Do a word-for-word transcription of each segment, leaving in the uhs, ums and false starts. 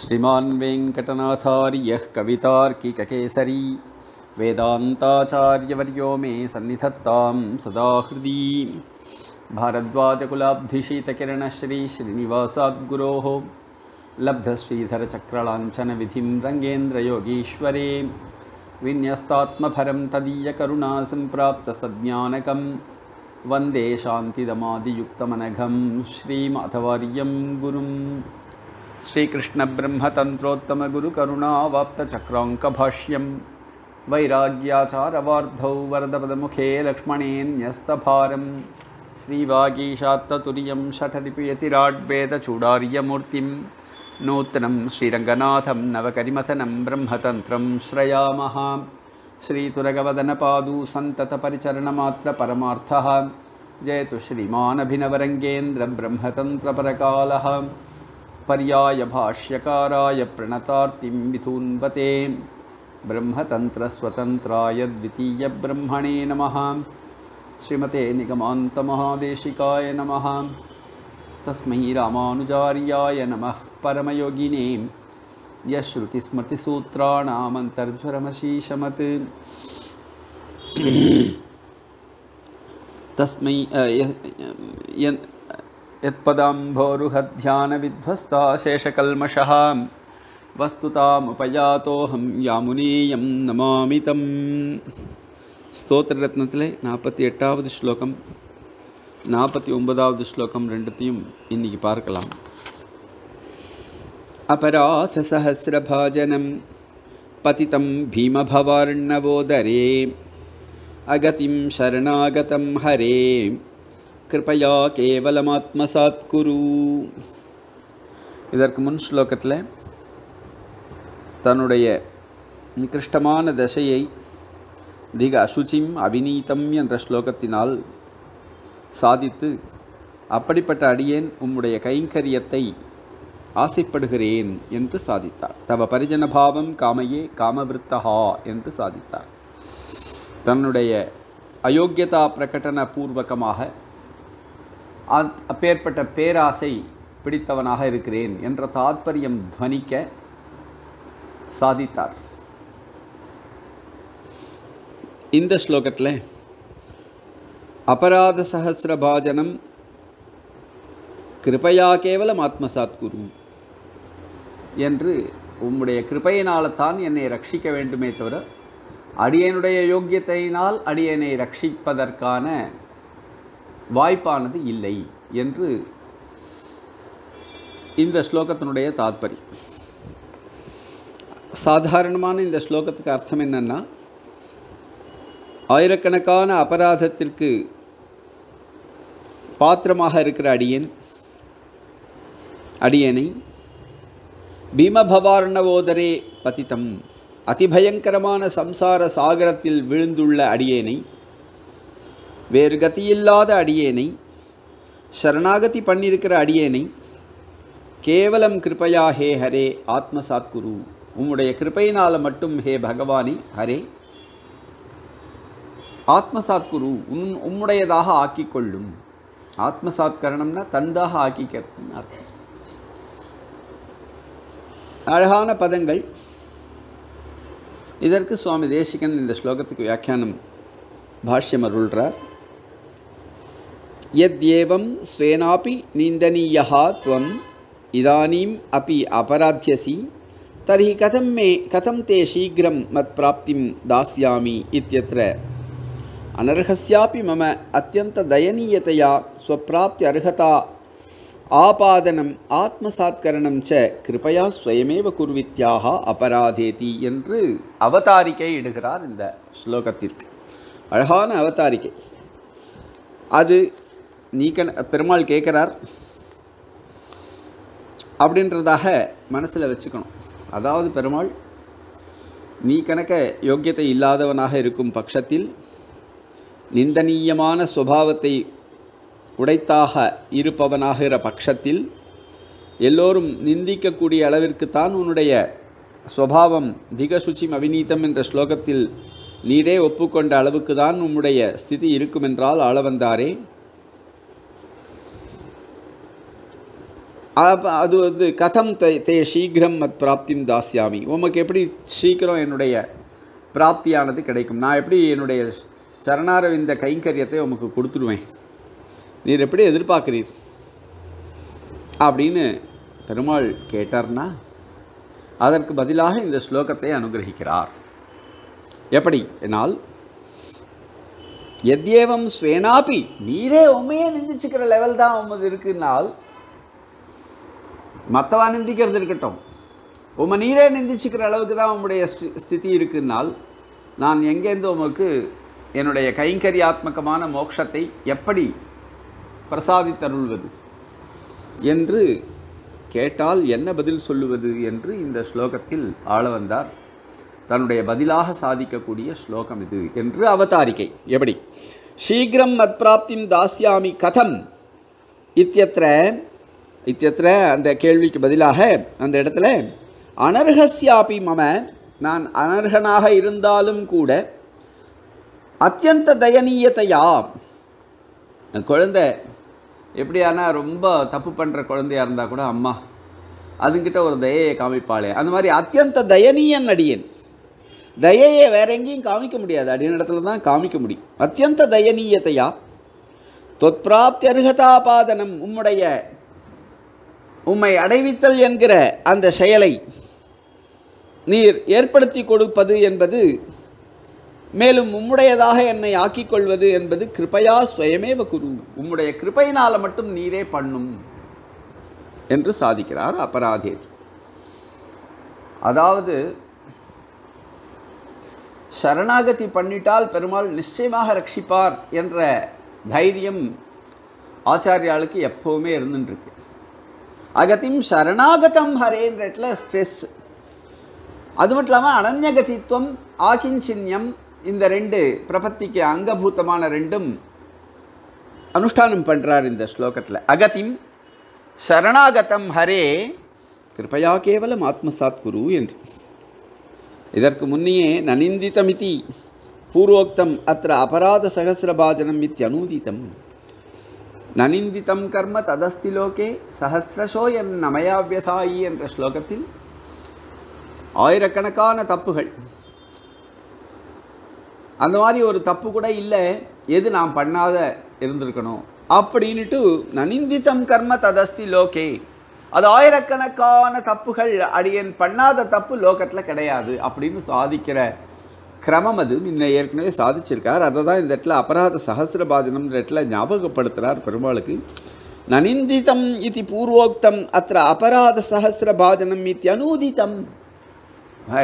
श्रीमान् वेंकटनाथार्यः कवितार्किककेसरी वेदान्ताचार्यवर्यो मे सन्निधत्तां सदा हृदि। भारद्वाजकुलाब्धिशीतकिरणश्री श्रीनिवासाद्गुरोः लब्धश्रीधरचक्रलाञ्छनविधिं रङ्गेन्द्रयोगीश्वरे विन्यस्तात्मफलं तदीयकरुणा सम्प्राप्तसज्ञानकं वन्दे शान्तिदमादियुक्तमनघं श्रीमाधवार्यं गुरुं। श्रीकृष्णब्रह्मतन्त्रोत्तमगुरुकरुणावाप्तचक्राङ्कभाष्यं वैराग्याचारवार्धौ वरदपदमुखे लक्ष्मणेऽन्यस्तभारं श्रीवागीशात्ततुर्यं षठरिपुयतिराड्भेदचूडार्यमूर्तिं नूतनं श्रीरङ्गनाथं नवकरिमथनं ब्रह्मतन्त्रं श्रयामः। श्रीतुरगवदनपादू सन्ततपरिचरणमात्रपरमार्थः। जयतु श्रीमानभिनवरङ्गेन्द्रब्रह्मतन्त्रपरकालः। पर्याय भाष्यकाराय प्रणतार्तिं विधून्वते ब्रह्मतन्त्रस्वतन्त्राय द्वितीय ब्रह्मणे नमः। श्रीमते निगमान्त महादेशिकाय नमः। तस्मै रामानुजार्याय नमः परमयोगिने यश्रुतिस्मृतिसूत्राणामन्तर्ज्वरमशीषमत् तस्मै यत्पदाम्भोरुहध्यानविध्वस्ता शेषकल्मषः वस्तुतामुपयातोऽहं यामुनेयं नमामि तं। ஸ்தோத்ர ரத்னத்திலே நாற்பத்தி எட்டாவது ஸ்லோகம் நாற்பத்தி ஒன்பதாவது ஸ்லோகம் ரெண்டுத்தையும் இன்னைக்கு பார்க்கலாம். அபராச சஹஸ்ரபாஜனம் பதிதம் பீமபவார்ணவோதரே அகதிம் சரணாகதம் ஹரே கிருபயா கேவலமாத்மசாத் குரு. இதற்கு முன் ஸ்லோகத்தில் தன்னுடைய நிகிருஷ்டமான தசையை திக அசுச்சிம் அபிநீதம் என்ற ஸ்லோகத்தினால் சாதித்து அப்படிப்பட்ட அடியேன் உம்முடைய கைங்கரியத்தை ஆசைப்படுகிறேன் என்று சாதித்தார். தவ பரிஜனபாவம் காமையே காமவிருத்தகா என்று சாதித்தார். தன்னுடைய அயோக்கியதா பிரகடன பூர்வகமாக அப்பேற்பட்ட பேராசை பிடித்தவனாக இருக்கிறேன் என்ற தாத்பரியம் துவனிக்க சாதித்தார். இந்த ஸ்லோகத்தில் அபராத சஹசிரபாஜனம் கிருபையா கேவலம் ஆத்மசாத் குரு என்று உம்முடைய கிருபையினால்தான் என்னை ரட்சிக்க வேண்டுமே தவிர அடியனுடைய யோக்கியத்தையினால் அடியனை ரட்சிப்பதற்கான வாய்ப்பானது இல்லை என்று இந்த ஸ்லோகத்தினுடைய தாத்பரியம். சாதாரணமான இந்த ஸ்லோகத்துக்கு அர்த்தம் என்னென்னா, ஆயிரக்கணக்கான அபராதத்திற்கு பாத்திரமாக இருக்கிற அடியன் அடியனை பீமபவார்ணவோதரே பதித்தம் அதிபயங்கரமான சம்சார சாகரத்தில் விழுந்துள்ள அடியேனை, வேறு கதியில்லாத அடியேனை, சரணாகதி பண்ணியிருக்கிற அடியேனை கேவலம் கிருபையா ஹே ஹரே ஆத்மசாத் குரு உம்முடைய கிருபையினால் மட்டும் ஹே பகவானே ஹரே ஆத்மசாத் குரு உன் உம்முடையதாக ஆக்கிக்கொள்ளும். ஆத்மசாத் கரணம்னா தந்தாக ஆக்கிக்கிறதுன்னு அர்த்தம். அழகான பதங்கள். இதற்கு சுவாமி தேசிகன் இந்த ஸ்லோகத்துக்கு வியாக்கியானம் பாஷ்யம் அருள்றார். யத் ஏவம் ஸ்வேனாபி நிந்தனீயா த்வம் இதானீம் அபி அபராத்யசி தர்ஹி கதம் மே கதம் தே சீக்கிரம் மத் பிராப்திம் தாஸ்யாமி இத்யத்ர अनर्हस्यापि मम अत्यंत दयनीयतया स्वप्राप्ति अर्हता आपादनम् आत्मसात्करणं च कृपया स्वयमेव कुर्वित्याः अपराधेति என்று அவதாரிகை இடுகிறார் இந்த ஸ்லோகத்திற்கு. அழகான அவதாரிகை அது. நீக்க பெருமாள் கேட்கிறார் அப்படின்றதாக மனசில் வச்சுக்கணும். அதாவது பெருமாள் நீ கணக்க யோக்கியத்தை இல்லாதவனாக இருக்கும் பட்சத்தில் நிந்தனீயமான சுபாவத்தை உடைத்தாக இருப்பவனாகிற பட்சத்தில் எல்லோரும் நிந்திக்கக்கூடிய அளவிற்குத்தான் உன்னுடைய சுபாவம் திகசுச்சிம் அபிநீதம் என்ற ஸ்லோகத்தில் நீரே ஒப்புக்கொண்ட அளவுக்கு தான் உம்முடைய ஸ்திதி இருக்குமென்றால் ஆளவந்தாரே अदम ते शीघ्रम प्राप्तिम दास्यामी उम्मीद सीक्रमे प्राप्तियान कम चरणारविंद कैंकर्यते उमक्कु कोडुत्तुरुवेन नीर एप्पडी एदिर्पार्क्कीर अप्पडिनु पेरुमाल केट्टार्ना अदर्क्कु बदिलाग इंद श्लोकत्तै अनुग्रहिक्किरार एप्पडी एनाल यद्येवं स्वेनापि नीरे उम्मैय निंदिच्चिक्किर लेवल तान उम्मदु इरुक्कुनाल मत्तवा निंदिक्किरदु इरुक्कट्टुम उम्म नीरे निंदिच्चिक्किर अलवुक्कु तान उम्मुடைய स्थिति इरुक्कुनाल नान एंगेंदु उमक्कु என்னுடைய கைங்கரியாத்மகமான மோட்சத்தை எப்படி பிரசாதித்தருள்வது என்று கேட்டால் என்ன பதில் சொல்லுவது என்று இந்த ஸ்லோகத்தில் ஆளவந்தார் தன்னுடைய பதிலாக சாதிக்கக்கூடிய ஸ்லோகம் இது என்று அவதாரிகை எப்படி சீக்கிரம் மத்ப்ராப்திம் தாஸ்யாமி கதம் இத்யத்ர இத்யத்ர அந்த கேள்விக்கு பதிலாக அந்த இடத்துல அனர்ஹஸ்யாபி மம நான் அனர்ஹனாக இருந்தாலும் கூட அத்யந்த தயனீயதையா குழந்தை எப்படியானா ரொம்ப தப்பு பண்ணுற குழந்தையாக இருந்தால் கூட அம்மா அதுங்கிட்ட ஒரு தயையை காமிப்பாளே அந்த மாதிரி அத்யந்த தயனீயன் அடியேன் தயையை வேற எங்கேயும் காமிக்க முடியாது அடியன் இடத்துல தான் காமிக்க முடியும் அத்யந்த தயனீயதையா தொத்பிராப்தி அருகதாபாதனம் உம்முடைய உம்மை அடைவித்தல் என்கிற அந்த செயலை நீர் ஏற்படுத்தி கொடுப்பது என்பது மேலும் உம்முடையதாக என்னை ஆக்கிக்கொள்வது என்பது கிருபையா ஸ்வயமேவ குரு உம்முடைய கிருபையினால் மட்டும் நீரே பண்ணும் என்று சாதிக்கிறார் அபராதேதி. அதாவது சரணாகதி பண்ணிட்டால் பெருமாள் நிச்சயமாக ரட்சிப்பார் என்ற தைரியம் ஆச்சாரியாளுக்கு எப்பவுமே இருந்துருக்கு. அகதிம் சரணாகதம் ஹரேன்ற இடத்துல ஸ்ட்ரெஸ் அது மட்டும் இல்லாமல் அனன்யகதித்துவம் ஆகிஞ்சின்யம் இந்த ரெண்டு பிரபத்திக்கு அங்கபூதமான ரெண்டும் அனுஷ்டானம் பண்ணுறார் இந்த ஸ்லோகத்தில். அகதிம் சரணாகதம் ஹரே கிருபையா கேவலம் ஆத்மசாத் குரு என்று. இதற்கு முன்னையே நனிந்திதமிதி பூர்வோக்தம் அத்திர அபராத சகசிரபாஜனம் இத்தியனூதிதம் நனிந்திதம் கர்ம ததஸ்தி லோகே சஹசிரசோ என் நமயாவியதாயி என்ற ஸ்லோகத்தில் ஆயிரக்கணக்கான தப்புகள் அந்த மாதிரி ஒரு தப்பு கூட இல்லை எது நாம் பண்ணாத இருந்திருக்கணும் அப்படின்ட்டு நனிந்திதம் கர்ம ததஸ்தி லோகே அது ஆயிரக்கணக்கான தப்புகள் அடியன் பண்ணாத தப்பு லோகத்தில் கிடையாது அப்படின்னு சாதிக்கிற கிரமம் அது முன்ன ஏற்கனவே சாதிச்சிருக்கார். அதை தான் இந்த இடத்துல அபராத சகசிரபாஜனம் இடத்துல ஞாபகப்படுத்துகிறார் பெருமாளுக்கு. நனிந்திதம் இது பூர்வோக்தம் அத்திர அபராத சகசிரபாஜனம் இது அனூதிதம்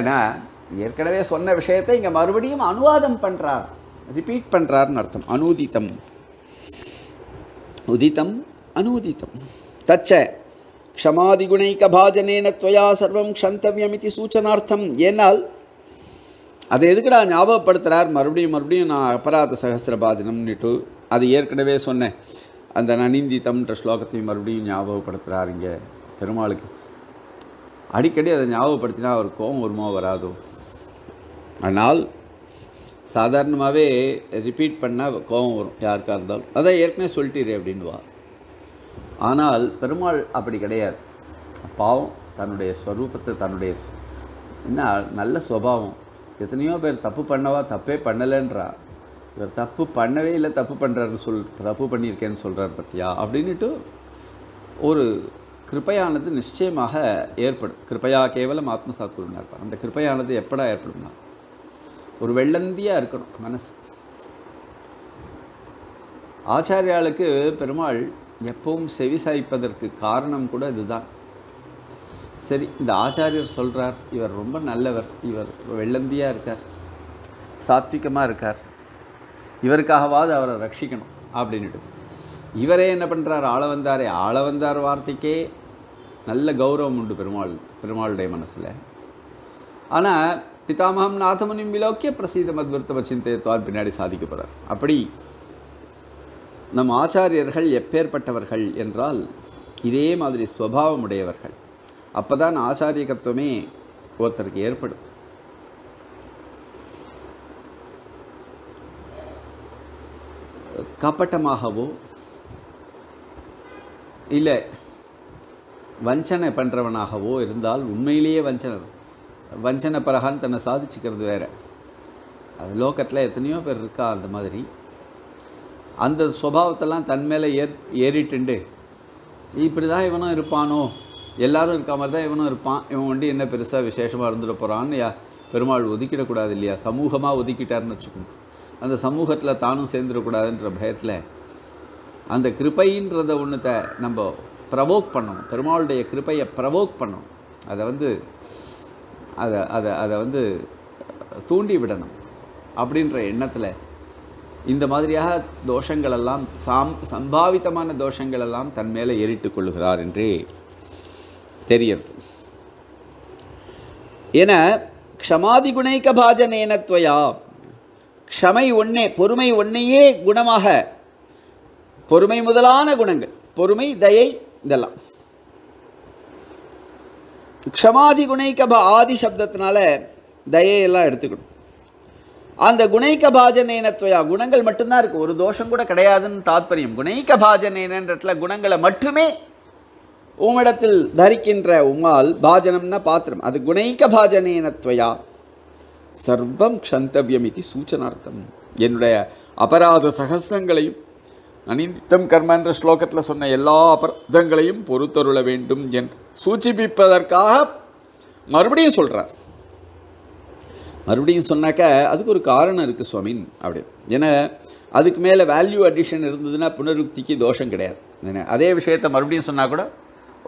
ஏன்னா ஏற்கனவே சொன்ன விஷயத்தை இங்கே மறுபடியும் அனுவாதம் பண்ணுறார் ரிப்பீட் பண்ணுறார்னு அர்த்தம். அனூதிதம் உதிதம் அனூதிதம் தச்ச க்ஷமாதிகுணைக பாஜனேன துவயா சர்வம் க்ஷந்தவ்யமிதி சூச்சனார்த்தம் ஏனால் அதை எதுக்குடா ஞாபகப்படுத்துகிறார் மறுபடியும் மறுபடியும் நான் அபராத சகசிரபாஜனம்னுட்டு அது ஏற்கனவே சொன்னேன் அந்த நனிந்திதம்ன்ற ஸ்லோகத்தையும் மறுபடியும் ஞாபகப்படுத்துகிறார் இங்கே பெருமாளுக்கு. அடிக்கடி அதை ஞாபகப்படுத்தினா அவர் கோபம் ஒருமோ வராதோ? ஆனால் சாதாரணமாகவே ரிப்பீட் பண்ணால் கோபம் வரும் யாருக்காக இருந்தாலும் அதான் ஏற்கனவே சொல்லிட்டீரே அப்படின்வா. ஆனால் பெருமாள் அப்படி கிடையாது. பாவம் தன்னுடைய ஸ்வரூபத்தை தன்னுடைய என்ன நல்ல சுபாவம் எத்தனையோ பேர் தப்பு பண்ணவா தப்பே பண்ணலைன்றா இவர் தப்பு பண்ணவே இல்லை தப்பு பண்ணுறாருன்னு சொல் தப்பு பண்ணியிருக்கேன்னு சொல்கிறார் பற்றியா அப்படின்ட்டு ஒரு கிருபையானது நிச்சயமாக ஏற்படும். கிருபையா கேவலம் ஆத்மசாத் குருன்னு இருப்பார். அந்த கிருபையானது எப்படா ஏற்படும்னா ஒரு வெள்ளந்தியாக இருக்கணும் மனசு. ஆச்சாரியாளுக்கு பெருமாள் எப்பவும் செவி சாய்ப்பதற்கு காரணம் கூட இதுதான். சரி இந்த ஆச்சாரியர் சொல்கிறார் இவர் ரொம்ப நல்லவர் இவர் வெள்ளந்தியாக இருக்கார் சாத்விகமாக இருக்கார் இவருக்காகவாது அவரை ரட்சிக்கணும் அப்படின்ட்டு இவரே என்ன பண்ணுறார் ஆளவந்தாரே ஆளவந்தார் வார்த்தைக்கே நல்ல கௌரவம் உண்டு பெருமாள் பெருமாளுடைய மனசில். ஆனால் பிதாமகம் நாதமுனிம் விலோக்கிய பிரசீத மத்வர்த்த வச்சிந்தையத்வால் பின்னாடி சாதிக்க போகிறார். அப்படி நம் ஆச்சாரியர்கள் எப்பேற்பட்டவர்கள் என்றால் இதே மாதிரி ஸ்வபாவம் உடையவர்கள். அப்போ தான் ஆச்சாரியகத்துவமே ஒருத்தருக்கு ஏற்படும். கப்பட்டமாகவோ இல்லை வஞ்சனை பண்ணுறவனாகவோ இருந்தால் உண்மையிலேயே வஞ்சனை வஞ்சனை பரகான் தன்னை சாதிச்சுக்கிறது வேறு. அது லோகத்தில் எத்தனையோ பேர் இருக்கா அந்த மாதிரி. அந்த சுபாவத்தெல்லாம் தன் மேலே ஏற் ஏறிட்டுண்டு இப்படி தான் இவனும் இருப்பானோ, எல்லாரும் இருக்க மாதிரி தான் இவனும் இருப்பான், இவன் ஒண்டி என்ன பெருசாக விசேஷமாக இருந்துட்டு போகிறான்னு யா பெருமாள் ஒதுக்கிடக்கூடாது இல்லையா? சமூகமாக ஒதுக்கிட்டார்னு வச்சுக்கணும். அந்த சமூகத்தில் தானும் சேர்ந்துடக்கூடாதுன்ற பயத்தில் அந்த கிருபைன்றத ஒன்றுத்தை நம்ம ப்ரவோக் பண்ணணும். பெருமாளுடைய கிருபையை ப்ரவோக் பண்ணணும். அதை வந்து அதை அதை அதை வந்து தூண்டி விடணும். அப்படின்ற எண்ணத்தில் இந்த மாதிரியாக தோஷங்களெல்லாம் சாம் சம்பாவிதமான தோஷங்களெல்லாம் தன் மேலே ஏறிட்டு கொள்ளுகிறார் என்றே தெரிகிறது. என க்ஷமாதி குணைக்க பாஜனேனத்வயா, க்ஷமை ஒன்னே பொறுமை ஒன்னையே குணமாக, பொறுமை முதலான குணங்கள், பொறுமை தயை இதெல்லாம் க்ஷமாதி குணைக்கபா ஆதி சப்தத்தினால தயையெல்லாம் எடுத்துக்கணும். அந்த குணைக்க பாஜனேனத்வயா குணங்கள் மட்டும்தான் இருக்குது, ஒரு தோஷம் கூட கிடையாதுன்னு தாத்பரியம். குணைக்க பாஜனேனன்றதுல குணங்களை மட்டுமே உம்மிடத்தில் தரிக்கின்ற உமால் பாஜனம்னா பாத்திரம். அது குணைக்க பாஜனேனத்வயா சர்வம் க்ஷந்தவியம் இது சூச்சனார்த்தம். என்னுடைய அபராத சகசிரங்களையும் அனிந்தித்தம் கர்மன்ற ஸ்லோகத்தில் சொன்ன எல்லா அபராதங்களையும் பொறுத்தருள வேண்டும் என்று சூச்சிப்பிப்பதற்காக மறுபடியும் சொல்கிறார். மறுபடியும் சொன்னாக்க அதுக்கு ஒரு காரணம் இருக்குது சுவாமின் அப்படி. ஏன்னா அதுக்கு மேலே வேல்யூ அடிஷன் இருந்ததுன்னா புனருக்திக்கு தோஷம் கிடையாது. ஏன்னா அதே விஷயத்தை மறுபடியும் சொன்னால் கூட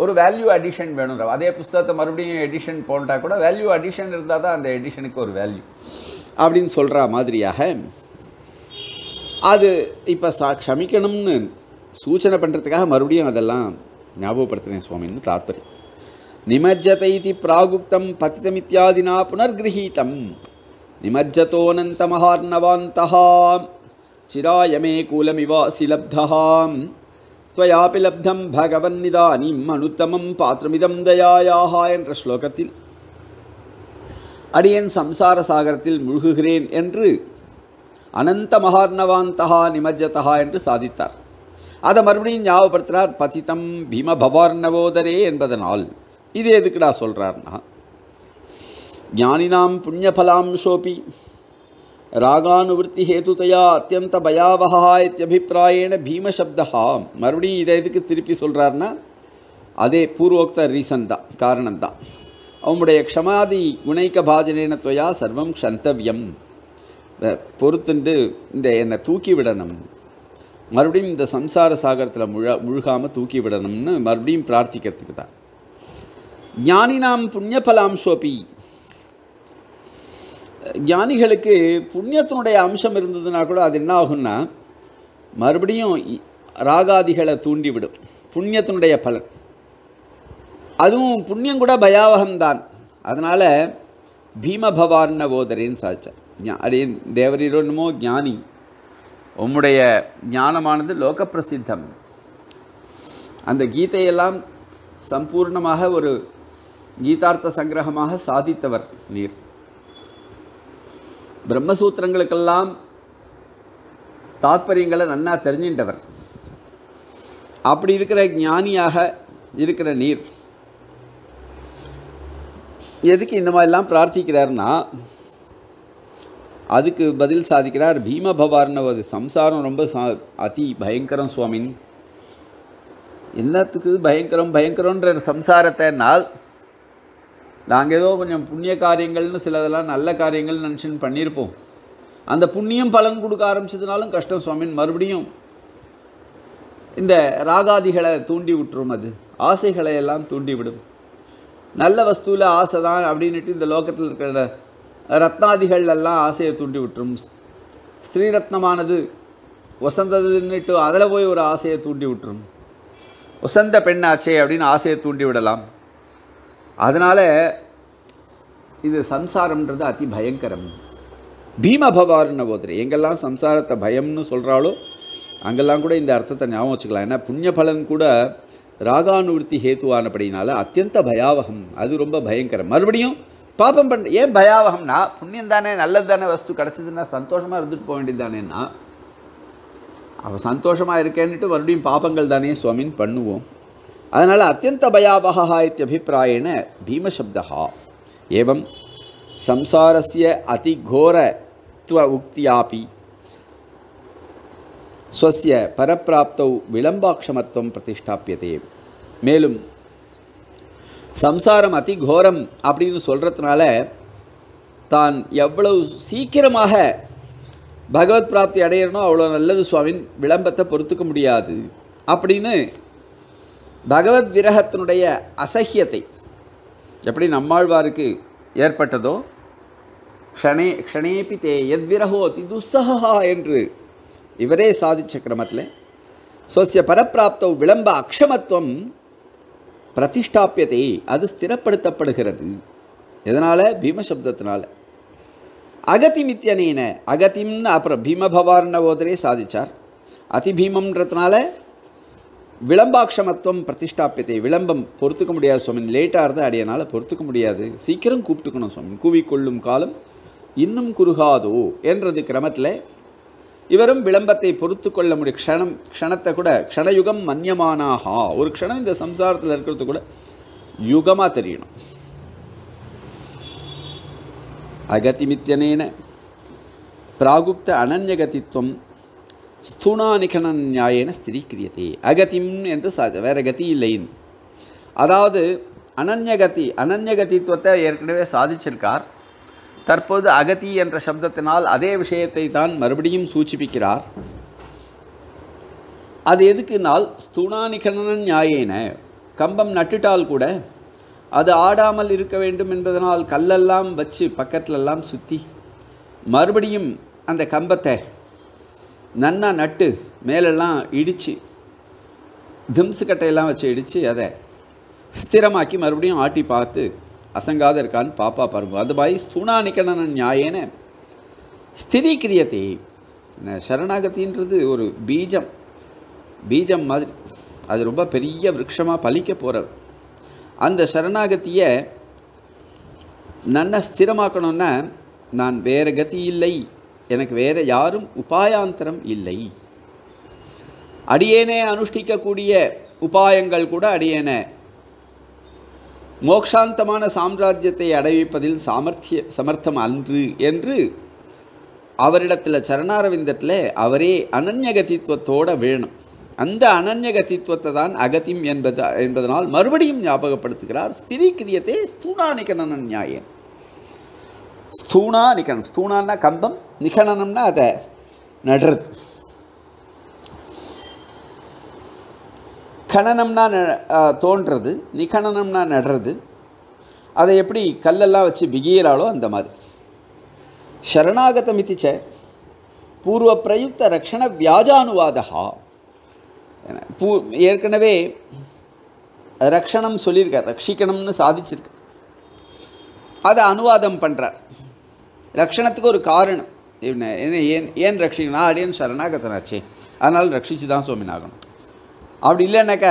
ஒரு வேல்யூ அடிஷன் வேணுன்ற, அதே புஸ்தகத்தை மறுபடியும் எடிஷன் போட்டால் கூட வேல்யூ அடிஷன் இருந்தால் தான் அந்த எடிஷனுக்கு ஒரு வேல்யூ அப்படின்னு சொல்கிற மாதிரியாக அது இப்போ சா க்ஷமிக்கணும்னு சூச்சனை பண்ணுறதுக்காக மறுபடியும் அதெல்லாம் ஞாபகப்படுத்துகிறேன் சுவாமின்னு தாற்பயம். நிமஜ்ஜதை இது பிராகுப்தம் பதிதமித்யாதினா புனர்கிரஹீதம் நிமஜ்ஜதோனந்த மகார்ணவாந்தஹாம் சிராயமே கூலமிவாசி லப்தஹாம் துவயாபி லப்தம் பகவன்னிதானிம் அனுத்தமம் பாத்திரமிதம் தயாயாஹா என்ற ஸ்லோகத்தில் அடியன் சம்சார சாகரத்தில் முழுகுகிறேன் என்று அனந்த மகார்ணவாந்தஹா நிமஜ்ஜதஹா என்று சாதித்தார். அதை மறுபடியும் ஞாபகப்படுத்துகிறார் பதிதம் பீம பவார்ணவோதரே என்பதனால். இது எதுக்குடா சொல்கிறார்னா ஞானினாம் புண்ணியபலாம் சோபி ராகானுவருத்தி ஹேதுதையா அத்தியந்த பயாவஹா இத்தியபிப்பிராயேன பீமசப்தஹா. மறுபடியும் இதை எதுக்கு திருப்பி சொல்கிறார்னா அதே பூர்வோக்த ரீசன் தான், காரணம் தான். அவனுடைய க்ஷமாதி குணைக்க பாஜனேன துவயா சர்வம் க்ஷந்தவியம், பொறுத்துண்டு இந்த என்னை தூக்கி விடணும், மறுபடியும் இந்த சம்சார சாகரத்தில் முழ முழுகாமல் தூக்கி விடணும்னு மறுபடியும் பிரார்த்திக்கிறதுக்கு தான். ஞானினாம் புண்ணியபலாம் சோபி, ஞானிகளுக்கு புண்ணியத்தினுடைய அம்சம் இருந்ததுன்னா கூட அது என்ன ஆகும்னா மறுபடியும் ராகாதிகளை தூண்டிவிடும் புண்ணியத்தினுடைய பலன். அதுவும் புண்ணியம் கூட பயாவகம்தான். அதனால் பீமபவார்ண ஓதரேன்னு சாதிச்சார். அடி தேவரீரோன்னுமோ ஞானி, உம்முடைய ஞானமானது லோகப்பிரசித்தம். அந்த கீதையெல்லாம் சம்பூர்ணமாக ஒரு கீதார்த்த சங்கிரகமாக சாதித்தவர் நீர். பிரம்மசூத்திரங்களுக்கெல்லாம் தாத்பரியங்களை நன்னா தெரிஞ்சின்றவர். அப்படி இருக்கிற ஞானியாக இருக்கிற நீர் எதுக்கு இந்த மாதிரிலாம் பிரார்த்திக்கிறார்னா அதுக்கு பதில் சாதிக்கிறார் பீமபவார்ணவது. சம்சாரம் ரொம்ப சா அதி பயங்கரம் சுவாமின், எல்லாத்துக்கு பயங்கரம் பயங்கரன்ற சம்சாரத்தினால் நாங்கள் ஏதோ கொஞ்சம் புண்ணிய காரியங்கள்னு சிலதெல்லாம் நல்ல காரியங்கள் நினச்சின்னு பண்ணியிருப்போம். அந்த புண்ணியம் பலன் கொடுக்க ஆரம்பிச்சதுனாலும் கஷ்டம் சுவாமின். மறுபடியும் இந்த ராகாதிகளை தூண்டி விட்டுரும், அது ஆசைகளை எல்லாம் தூண்டி விடும். நல்ல வஸ்துவில் ஆசை தான் அப்படின்ட்டு இந்த லோகத்தில் இருக்கிற ரத்னாதிகள் எல்லாம் ஆசையை தூண்டி விட்டுரும். ஸ்ரீரத்னமானது வசந்ததுன்னுட்டு அதில் போய் ஒரு ஆசையை தூண்டி விட்டுரும். வசந்த பெண்ணாச்சே அப்படின்னு ஆசையை தூண்டி விடலாம். அதனால் இது சம்சாரம்ன்றது அதி பயங்கரம். பீமபவார்ன போதர் எங்கெல்லாம் சம்சாரத்தை பயம்னு சொல்கிறாலோ அங்கெல்லாம் கூட இந்த அர்த்தத்தை ஞாபகம் வச்சுக்கலாம். ஏன்னா புண்ணிய பலன் கூட ராகானுவருத்தி ஹேத்துவானபடினால அத்தியந்த பயாவகம், அது ரொம்ப பயங்கரம். மறுபடியும் பாப்பம் பண் ஏன் பயாவகம்னா புண்ணியம் தானே, நல்லது தானே, வஸ்து கிடச்சிதுன்னா சந்தோஷமாக இருந்துட்டு போக வேண்டியது தானேன்னா அவன் சந்தோஷமாக இருக்கேன்னுட்டு மறுபடியும் பாப்பங்கள் தானே சுவாமின்னு பண்ணுவோம். अत्यंत भयावहः इत्यभिप्रायेण भीमशब्दः। एवं संसारस्य अतिघोरत्व उक्त्यापि स्वस्य परप्राप्तौ विलम्बाक्षमत्वं प्रतिष्ठाप्यते। मेलुम संसारम अतिघोरम அப்படினு சொல்றதனால தான் எவ்வளவு சீக்கிரமாக பகவத் பிராப்தி அடையறனோ அவ்வளவு நல்லது சுவாமின் விளம்பத்தை பொறுத்துக்க முடியாது அப்படினு பகவத் விரஹத்தினுடைய அசஹ்யத்தை எப்படி நம்மாழ்வாருக்கு ஏற்பட்டதோ க்ஷணே க்ஷணேபி தே யத்விரஹோ திதுஸ்ஸஹ என்று இவரே சாதிச்ச கிரமத்தில் स्वस्य परप्राप्तौ विलंब अक्षमत्वं प्रतिष्ठाप्यते अदु स्थिरपडुत्तपडुगिरदु। एदनाल भीम शब्दत्तिनाल अगतिमित्यनेन अगतिम्न अप्र भीम भवार्न ओदरे साधिचार अति भीमम्ன்றதனால விளம்பாக்ஷமத்துவம் பிரதிஷ்டாப்யதே। விளம்பம் பொறுத்துக்க முடியாது சுவாமி, லேட்டா இருந்து அடையனால பொறுத்துக்க முடியாது, சீக்கிரம் கூப்பிட்டுக்கணும் சுவாமி, கூவிக்கொள்ளும் காலம் இன்னும் குறுகாதோ என்றது கிரமத்தில் இவரும் விளம்பத்தை பொறுத்து கொள்ள முடியும்। க்ஷணம் க்ஷணத்தை கூட க்ஷணயுகம் மன்னியமானாகா, ஒரு க்ஷணம் இந்த சம்சாரத்தில் இருக்கிறது கூட யுகமாக தெரியணும்। அகதிமித்யனேன பிராகுப்த அனன்யகதித்துவம் ஸ்தூணா நிகன நியாயேன ஸ்திரீக்கிரியதே। அகதிம் என்று சாதி வேறு கதி இல்லைன்னு, அதாவது அனன்யகதி அனன்யகதித்துவத்தை ஏற்கனவே சாதிச்சிருக்கார், தற்போது அகதி என்ற சப்தத்தினால் அதே விஷயத்தை தான் மறுபடியும் சூச்சிப்பிக்கிறார்। அது எதுக்குனால் ஸ்தூணாநிகன நியாயேன, கம்பம் நட்டுட்டால் கூட அது ஆடாமல் இருக்க வேண்டும் என்பதனால் கல்லெல்லாம் வச்சு பக்கத்திலெல்லாம் சுற்றி மறுபடியும் அந்த கம்பத்தை நன்னா நட்டு மேலெல்லாம் இடித்து திம்சு கட்டையெல்லாம் வச்சு இடித்து அதை ஸ்திரமாக்கி மறுபடியும் ஆட்டி பார்த்து அசங்காத இருக்கான்னு பாப்பா பாருங்க। அது மாதிரி ஸ்தூணா நிகன நியாயேன ஸ்திரீக்கிரியத்தை, சரணாகத்தின்றது ஒரு பீஜம் பீஜம் மாதிரி, அது ரொம்ப பெரிய விருட்சமாக பலிக்க போகிறது। அந்த சரணாகத்தியை நன்ன ஸ்திரமாக்கணும்னா நான் வேறு கதி இல்லை, எனக்கு வேறு யாரும் உபாயாந்தரம் இல்லை, அடியேனே அனுஷ்டிக்கக்கூடிய உபாயங்கள் கூட அடியேனே மோக்ஷாந்தமான சாம்ராஜ்யத்தை அடைவிப்பதில் சாமர்த்திய சமர்த்தம் அன்று என்று அவரிடத்தில் சரணாரவிந்தத்தில் அவரே அனன்யகதித்துவத்தோடு வேணும்। அந்த அனன்யகதித்துவத்தை தான் அகதிம் என்பது என்பதனால் மறுபடியும் ஞாபகப்படுத்துகிறார்। ஸ்திரீக்கிரியத்தை ஸ்தூணா நிகனன நியாயம், ஸ்தூணா நிகனம், ஸ்தூணான்னா கம்பம், நிகனம்னா அதை நடுறது, கணனம்னா தோன்றது, நிகனம்னா நடுறது, அதை எப்படி கல்லெல்லாம் வச்சு பிகியறாளோ அந்த மாதிரி। சரணாகதம் இதிச்ச பூர்வ பிரயுக்த ரக்ஷண வியாஜானுவாதா, பூ ஏற்கனவே ரக்ஷணம் சொல்லியிருக்கார், ரட்சிக்கணும்னு சாதிச்சிருக்கு, அதை அனுவாதம் பண்ணுறார்। ரக்ஷணத்துக்கு ஒரு காரணம், என்ன ஏன் ஏன் ரட்சிக்கணும், நான் அடியேன் சரணாகதனாச்சே அதனால் ரட்சித்து தான் சுவாமி ஆகணும், அப்படி இல்லைன்னாக்க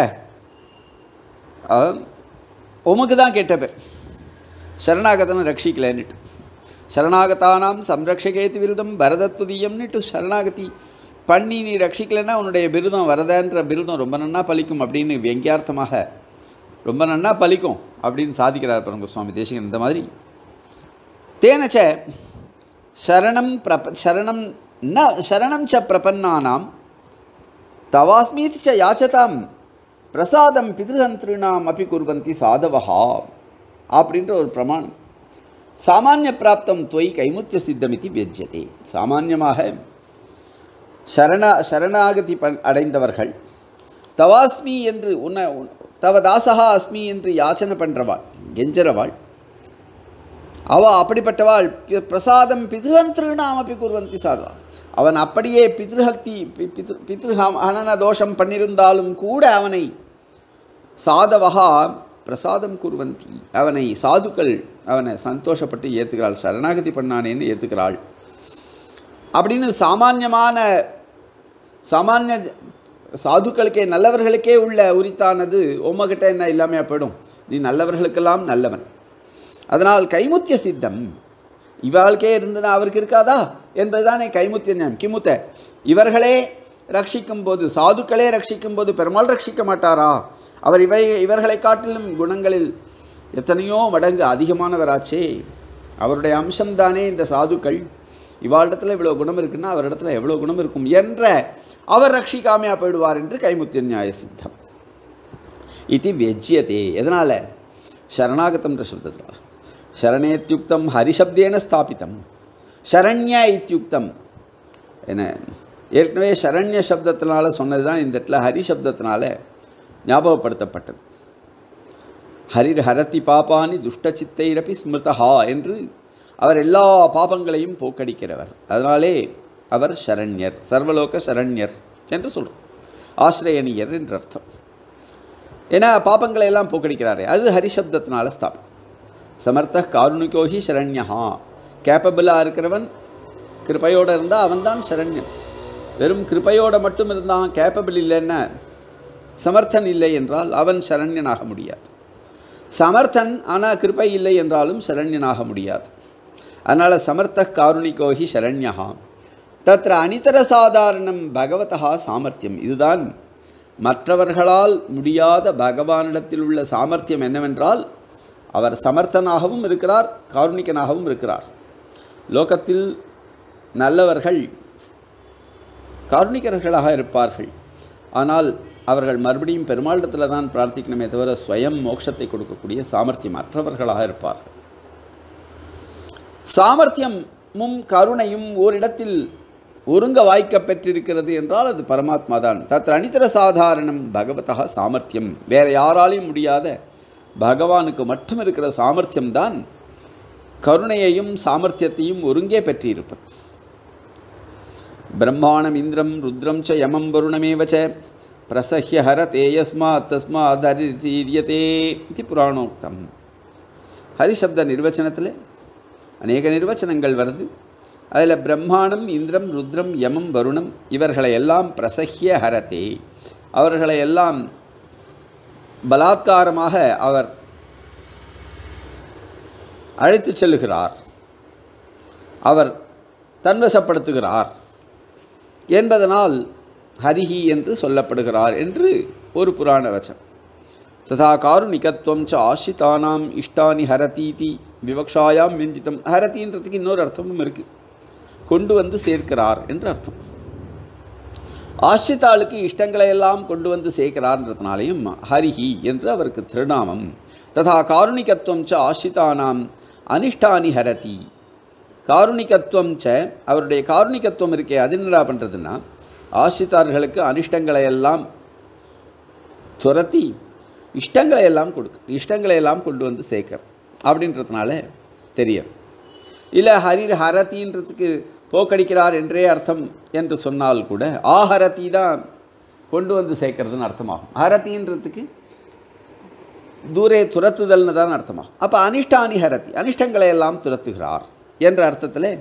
உமக்கு தான் கெட்ட பேர், சரணாகதனை ரட்சிக்கலன்னுட்டு, சரணாகதானாம் சம்ரக்ஷகேத்து விருதம் பரதத்துதியம்னுட்டு சரணாகதி பண்ணி நீ ரட்சிக்கலைன்னா உன்னுடைய விருதம் வரதன்ற விருதம் ரொம்ப நன்னா பலிக்கும் அப்படின்னு வியங்கியார்த்தமாக ரொம்ப நன்னா பலிக்கும் அப்படின்னு சாதிக்கிறார் பாருங்க சுவாமி தேசிகன்। இந்த மாதிரி தேனச்ச சரணம் பிரப சரணம் ந சரணம் ச பிரபன்னானாம் தவாஸ்மீதி ச யாச்சதாம் பிரசாதம் பிதிருஹந்திருநாம் அப்படி குர்வந்தி சாதவஹா அப்படின்ற ஒரு பிரமாணம்। சாமானிய பிராப்தம் தொய் கைமுத்திய சித்தமிதி வியஜ்யதே, சாமான்யமாக சரண சரணாகதி பண் அடைந்தவர்கள் தவாஸ்மி என்று உன்னை தவ தாசகா அஸ்மி என்று யாச்சனை பண்ணுறவாள் கெஞ்சரவாள் அவள் அப்படிப்பட்டவாள் பிரசாதம் பிதிருஹந்திருநாம் அப்படி குர்வந்தி சாதவா, அவன் அப்படியே பித்ருஹத்தி பித்ரு பித்ருஹம் அனன தோஷம் பண்ணியிருந்தாலும் கூட அவனை சாதவகா பிரசாதம் குர்வந்தி, அவனை சாதுக்கள் அவனை சந்தோஷப்பட்டு ஏற்றுக்கிறாள், சரணாகதி பண்ணானேன்னு ஏற்றுக்கிறாள் அப்படின்னு சாமான்யமான சாமானிய சாதுக்களுக்கே நல்லவர்களுக்கே உள்ள உரித்தானது உம்மகிட்ட என்ன இல்லாமல் போயிடும், நீ நல்லவர்களுக்கெல்லாம் நல்லவன், அதனால் கைமுத்திய சித்தம் இவாளுக்கே இருந்ததுன்னா அவருக்கு இருக்காதா என்பதுதானே கைமுத்திய நியாயம், கிமுத்த இவர்களே ரட்சிக்கும்போது சாதுக்களே ரட்சிக்கும்போது பெருமாள் ரட்சிக்க மாட்டாரா? அவர் இவை இவர்களை காட்டிலும் குணங்களில் எத்தனையோ மடங்கு அதிகமானவராச்சே. அவருடைய அம்சம்தானே இந்த சாதுக்கள். இவாளிடத்தில் இவ்வளோ குணம் இருக்குன்னா அவரிடத்துல எவ்வளோ குணம் இருக்கும் என்ற அவர் ரட்சிக்காமையாக போயிடுவார் என்று கைமுத்திய நியாய சித்தம். இது வெஜ்யதே. எதனால்? சரணாகதம்ன்ற சப்தத்தில் சரணேத்யுக்தம் ஹரிசப்தேன ஸ்தாபித்தம் சரண்யா இத்தியுக்தம் என்ன ஏற்கனவே சரண்ய சப்தத்தினால சொன்னது தான் இந்த இடத்துல ஹரிசப்தத்தினால ஞாபகப்படுத்தப்பட்டது. ஹரிர் ஹரதி பாபானி துஷ்டசித்தைரபி ஸ்மிருதஹா என்று அவர் எல்லா பாபங்களையும் போக்கடிக்கிறவர். அதனாலே அவர் சரண்யர், சர்வலோக சரண்யர் என்று சொல்கிறார். ஆசிரயணியர் என்று அர்த்தம். ஏன்னா பாபங்களை எல்லாம் போக்கடிக்கிறாரே, அது ஹரிசப்தத்தினால ஸ்தாபித்தம். சமர்த்த காருணிகோஹி சரண்யா, கேப்பபிளாக இருக்கிறவன் கிருபையோடு இருந்தால் அவன்தான் சரண்யன். வெறும் கிருபையோடு மட்டும் இருந்தான், கேப்பபிள் இல்லைன்னா சமர்த்தன் இல்லை என்றால் அவன் சரண்யனாக முடியாது. சமர்த்தன் ஆனால் கிருபை இல்லை என்றாலும் சரண்யனாக முடியாது. அதனால் சமர்த்த காருணிகோஹி சரண்யா தத்ர அனிதர சாதாரணம் பகவதா சாமர்த்தியம். இதுதான் மற்றவர்களால் முடியாத பகவானிடத்தில் உள்ள சாமர்த்தியம். என்னவென்றால் அவர் சமர்த்தனாகவும் இருக்கிறார், காருணிகனாகவும் இருக்கிறார். லோகத்தில் நல்லவர்கள் காருணிகர்களாக இருப்பார்கள், ஆனால் அவர்கள் மறுபடியும் பெருமாளிடத்தில் தான் பிரார்த்திக்கணுமே தவிர ஸ்வயம் மோட்சத்தை கொடுக்கக்கூடிய சாமர்த்தியம் மற்றவர்களாக இருப்பார்கள். சாமர்த்தியமும் கருணையும் ஓரிடத்தில் ஒருங்க வாய்க்க பெற்றிருக்கிறது என்றால் அது பரமாத்மா தான். தத்ர அனிதர சாதாரணம் பகவதா சாமர்த்தியம், வேறு யாராலையும் முடியாத பகவானுக்கு மட்டும் இருக்கிற சாமர்த்தியம்தான் கருணையையும் சாமர்த்தியத்தையும் ஒருங்கே பெற்றிருப்பது. பிரம்மாணம் இந்திரம் ருத்ரம் ச யமம் வருணமேவச்ச பிரசஹ்ய ஹரதே யஸ்மாத் தஸ்மாத் ஹரிதீரியதே இது புராணோக்தம். ஹரிசப்த நிர்வச்சனத்தில் அநேக நிர்வச்சனங்கள் வருது. அதில் பிரம்மாணம் இந்திரம் ருத்ரம் யமம் வருணம் இவர்களையெல்லாம் பிரசஹ்ய ஹரதே, அவர்களையெல்லாம் பலாத்காரமாக அவர் அழைத்து செல்லுகிறார், அவர் தன்வசப்படுத்துகிறார் என்பதனால் ஹரிஹி என்று சொல்லப்படுகிறார் என்று ஒரு புராண வச்சம். ததா காருணிகத்வம் ச ஆசிரிதானாம் இஷ்டானி ஹரதீதி விவக்ஷாயாம் விஞ்சிதம். ஹரதின்றதுக்கு இன்னொரு அர்த்தமும் இருக்குது, கொண்டு வந்து சேர்க்கிறார் என்று அர்த்தம். ஆசிரித்தாளுக்கு இஷ்டங்களையெல்லாம் கொண்டு வந்து சேர்க்கிறார்ன்றதுனாலையும் ஹரிஹி என்று அவருக்கு திருநாமம். ததா காருணிகத்வம் ச ஆசிரிதானாம் அனிஷ்டானி ஹரதி. காருணிகத்துவம் ச அவருடைய காருணிகத்துவம் இருக்கே, அது என்னடா பண்ணுறதுன்னா ஆசிரித்தார்களுக்கு அனிஷ்டங்களையெல்லாம் துரத்தி இஷ்டங்களையெல்லாம் கொடுக்கு, இஷ்டங்களையெல்லாம் கொண்டு வந்து சேர்க்கிறது அப்படின்றதுனால தெரியாது. இல்லை ஹரிர் ஹரதின்றதுக்கு போக்கடிக்கிறார் என்றே அர்த்தம் என்று சொன்னால் கூட ஆஹரதி தான் கொண்டு வந்து சேர்க்கிறதுன்னு அர்த்தமாகும். ஹரதின்றதுக்கு தூரே துரத்துதல்னு தான் அர்த்தமாகும். அப்போ அனிஷ்டானி ஹரதி, அனிஷ்டங்களையெல்லாம் துரத்துகிறார் என்ற அர்த்தத்தில்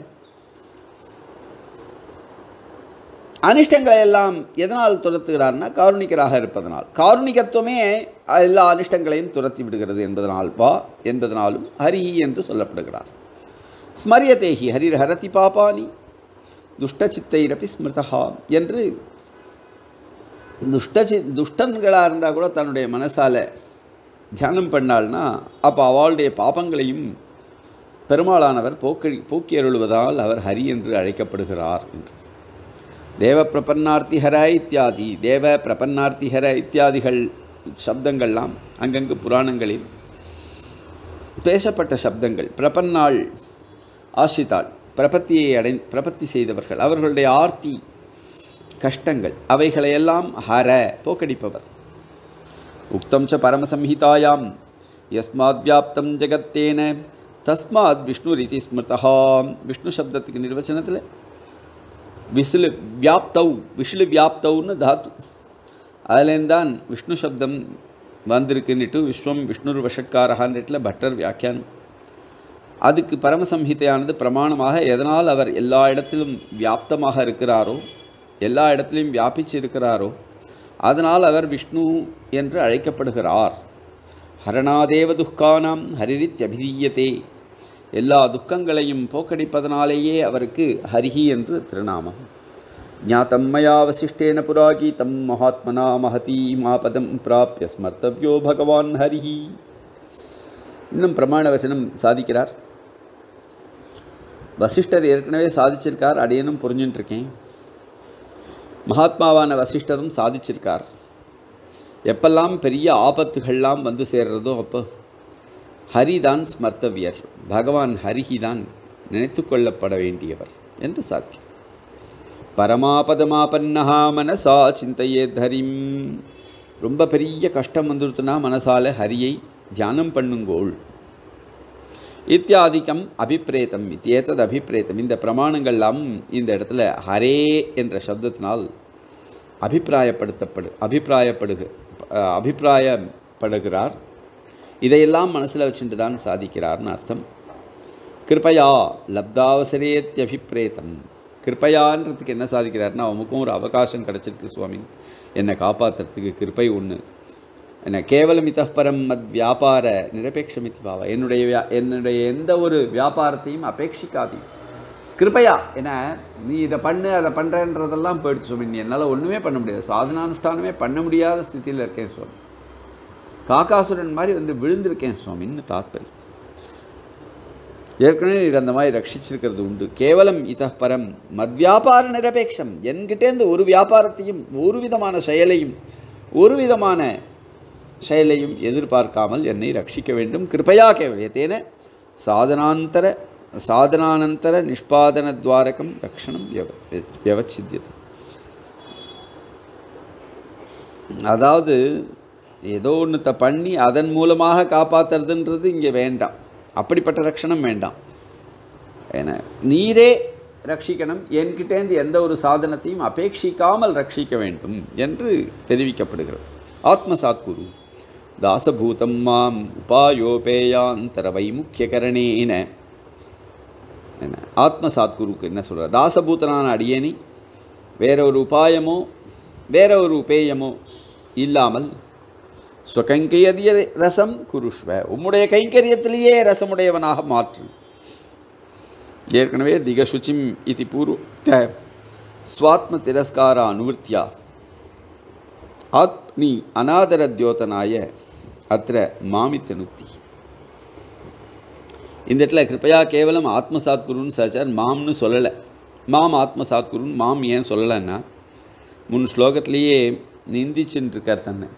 அனிஷ்டங்களையெல்லாம் எதனால் துரத்துகிறார்னா காருணிகராக இருப்பதனால். காருணிகத்துவமே எல்லா அனிஷ்டங்களையும் துரத்தி விடுகிறது என்பதனால் பா என்பதனாலும் ஹரி என்று சொல்லப்படுகிறார். ஸ்மரியதேஹி ஹரிர் ஹரதி பாபானி துஷ்டசித்தைரபி ஸ்மிருதஹா என்று துஷ்டசி துஷ்டன்களாக இருந்தால் கூட தன்னுடைய மனசால் தியானம் பண்ணாள்னா அப்போ அவளுடைய பாபங்களையும் பெருமாளானவர் போக்கி போக்கியருள்வதால் அவர் ஹரி என்று அழைக்கப்படுகிறார் என்று. தேவ பிரபன்னார்த்தி ஹர இத்தியாதி தேவ பிரபன்னார்த்தி ஹர இத்தியாதிகள் சப்தங்கள்லாம் அங்கங்கு புராணங்களில் பேசப்பட்ட சப்தங்கள். பிரபன்னாள் ஆசிரித்தாள், பிரபத்தியை அடை பிரபத்தி செய்தவர்கள், அவர்களுடைய ஆர்த்தி கஷ்டங்கள் அவைகளையெல்லாம் ஹர போக்கடிப்பவர். உக்தம் ச பரமசம்ஹிதாயாம் யஸ்மாத் வியாப்தம் ஜெகத்தேன தஸ்மாத் விஷ்ணு ரீதி ஸ்மிருதா. விஷ்ணு சப்தத்துக்கு நிர்வச்சனத்தில் விசிலு வியாப்தௌ, விசிலு வியாப்தௌன்னு தாத்து, அதுலேருந்தான் விஷ்ணு சப்தம் வந்திருக்குன்னுட்டு விஸ்வம் விஷ்ணுர் வஷக்காரகான்றில் பட்டர் வியாக்கியானம். அதுக்கு பரமசம்ஹிதையானது பிரமாணமாக எதனால் அவர் எல்லா இடத்திலும் வியாப்தமாக இருக்கிறாரோ, எல்லா இடத்துலையும் வியாபிச்சு இருக்கிறாரோ அதனால் அவர் விஷ்ணு என்று அழைக்கப்படுகிறார். ஹரணாதேவ துக்கானாம் ஹரிரித்யபிதீயதே, எல்லா துக்கங்களையும் போக்கடிப்பதனாலேயே அவருக்கு ஹரிஹி என்று திருநாமம். ज्ञातं मया वसिष्ठेन पुरा गीतं महात्मना महतीमापदं प्राप्य स्मर्तव्यो भगवान् हरिः। इन्नम प्रमाण वचनम साधिक्किरार वसिष्ठर एर्कनवे साधिच्चिरुक्कार अडेयनुम पुरिंजिट्टिरुक्केन महात्मावान वसिष्ठरुम साधिच्चिरुक्कार एप्पल्लाम पेरिय आपत्तुगळ्लाम वंदु सेररदो अप्पो हरिदान स्मर्तव्यर् भगवान् हरिहिदान निनैत्तुकोळ्ळप्पड वेंडियवर एन्रु साधिक्किरार। परमापदमापन्नः मनसा चिन्तयेत् हरिं रोम्ब पेरिय कष्टम वंदिरुत्तुना मनसाल हरियै ध्यानं पन्नुंगोल इत्यादिकं अभिप्रेतम् इत्येतद् अभिप्रेतम् इंद प्रमाणंगळ्लाम इंद इडत्तुल हरे एன்ற शब्दत्तिनाल अभिप्रायपडुत्तपडु अभिप्रायपडुगु अभिप्रायपडुगिरार इदैयெல்லாம் मनसिल वच्चिट्टु तान साधिक्किरार्नु अर्थम। कृपया लब्धावसरे इत्यभिप्रेतम् कृपयाன்றதுக்கு என்ன சாதிக்கிறார்னா அவனுக்கும் ஒரு அவகாசம் கிடைச்சிருக்கு சுவாமி என்னை காப்பாத்துறதுக்கு கிருபை ஒன்று என்ன கேவலம் இதப்பரம் மத் வியாபார நிரபேக்ஷமிதி பாவா என்னுடைய என்னுடைய எந்த ஒரு வியாபாரத்தையும் அபேட்சிக்காதி கிருபையா ஏன்னா நீ இதை பண்ணு அதை பண்ணுறன்றதெல்லாம் போயிடுச்சு சுவாமி நீ என்னால் ஒன்றுமே பண்ண முடியாது சாதனானுஷ்டானமே பண்ண முடியாத ஸ்திதியில் இருக்கேன் சுவாமி காக்காசுரன் மாதிரி வந்து விழுந்திருக்கேன் சுவாமின்னு தாத்பரி ஏற்கனவே அந்த மாதிரி ரட்சிச்சிருக்கிறது உண்டு கேவலம் இதப்பரம் மத்வியாபார நிரபேக்ஷம் என்கிட்டேந்து ஒரு வியாபாரத்தையும் ஒரு விதமான செயலையும் ஒரு விதமான செயலையும் எதிர்பார்க்காமல் என்னை ரட்சிக்க வேண்டும் கிருபையா கேவலயேன சாதனாந்தர சாதனானந்தர நிஷ்பாதனத்வாரகம் ரக்ஷணம் வியவச்சித்யது। அதாவது ஏதோ ஒன்றுத்த பண்ணி அதன் மூலமாக காப்பாற்றுறதுன்றது இங்கே வேண்டாம் அப்படிப்பட்ட ரட்சணம் வேண்டாம் ஏன்னா நீரே ரட்சிக்கணும் என்கிட்டேந்து எந்த ஒரு சாதனத்தையும் அபேட்சிக்காமல் ரட்சிக்க வேண்டும் என்று தெரிவிக்கப்படுகிறது। ஆத்மசாத்குரு தாசபூதம் மாம் உபாயோபேயாந்தர வைமுக்கியகரணேன என்ன ஆத்மசாத்குருக்கு என்ன சொல்கிற தாசபூதனான அடியேனி வேற ஒரு உபாயமோ வேற ஒரு உபேயமோ இல்லாமல் ஸ்வகைங்கரிய ரசம் குருஷ்வ உம்முடைய கைங்கரியத்திலேயே ரசமுடையவனாக மாற்று। ஏற்கனவே திகசுச்சிம் இது பூர்வ ஸ்வாத்ம திரஸ்கார அனுவர்த்தியா ஆத்மி அநாதரத்யோதனாய அத்திர மாமித்தனுக்தி இந்த இடத்துல கிருப்பையா கேவலம் ஆத்மசாத்குருன்னு சாச்சார் மாம்னு சொல்லலை மாம் ஆத்மசாத்குருன்னு மாம் ஏன் சொல்லலைன்னா முன் ஸ்லோகத்திலேயே நிந்திச்சுன்னு இருக்கார் தன்னை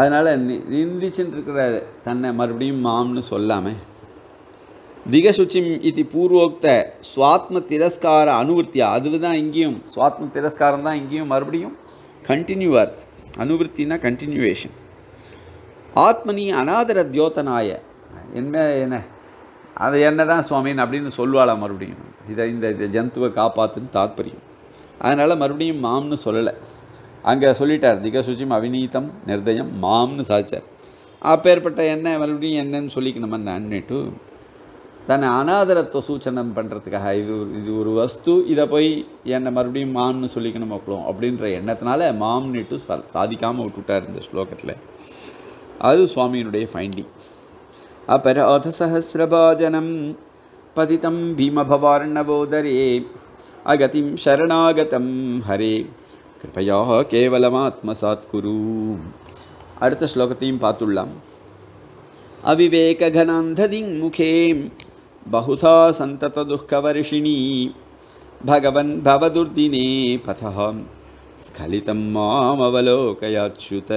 அதனால் நி நிந்திச்சுட்டுருக்கிற தன்னை மறுபடியும் மாம்னு சொல்லாமல் திகசுச்சிம் இது பூர்வோக்த ஸ்வாத்ம திரஸ்கார அனுவர்த்தியா அதுதான் இங்கேயும் ஸ்வாத்ம திரஸ்காரம் தான் இங்கேயும் மறுபடியும் கண்டினியூ ஆகுது அனுவர்த்தினா கண்டினியூவேஷன் ஆத்மனி அநாதர தியோதனாய என்ன என்ன அது என்ன தான் சுவாமின் அப்படின்னு சொல்லுவாளா மறுபடியும் இதை இந்த இதை ஜந்துவை காப்பாற்றுன்னு தாத்பரியம் அதனால் மறுபடியும் மாம்னு சொல்லலை அங்கே சொல்லிட்டார் திகசுச்சிம் அவிநீதம் நிர்தயம் மாம்னு சாதிச்சார் அப்பேற்பட்ட என்ன மறுபடியும் என்னன்னு சொல்லிக்கணுமா அன்னிட்டு தன்னை அநாதரத்துவ சூச்சனம் பண்ணுறதுக்காக இது இது ஒரு வஸ்து இதை போய் என்னை மறுபடியும் மாம்னு சொல்லிக்கணும் மக்களும் அப்படின்ற எண்ணத்தினால மாம்னிட்டு சா சாதிக்காமல் விட்டுட்டார் இந்த ஸ்லோகத்தில் அது சுவாமியினுடைய ஃபைண்டிங்। அபராத சஹசிரபாஜனம் பதிதம் பீமபவார்ணவோதரே அகதிம் சரணாகதம் ஹரே कृपया केवलमात्मसात्कुरु। அடுத்த ஸ்லோகத்தையும் பார்த்துள்ளாம் அவிவேககனாந்ததிங் முகே பஹுதா சந்தத துக்கவர்ஷிணி பகவன் பவதுர்தினே பதஹம் ஸ்கலிதம் மாம் அவலோகயாச்சுத।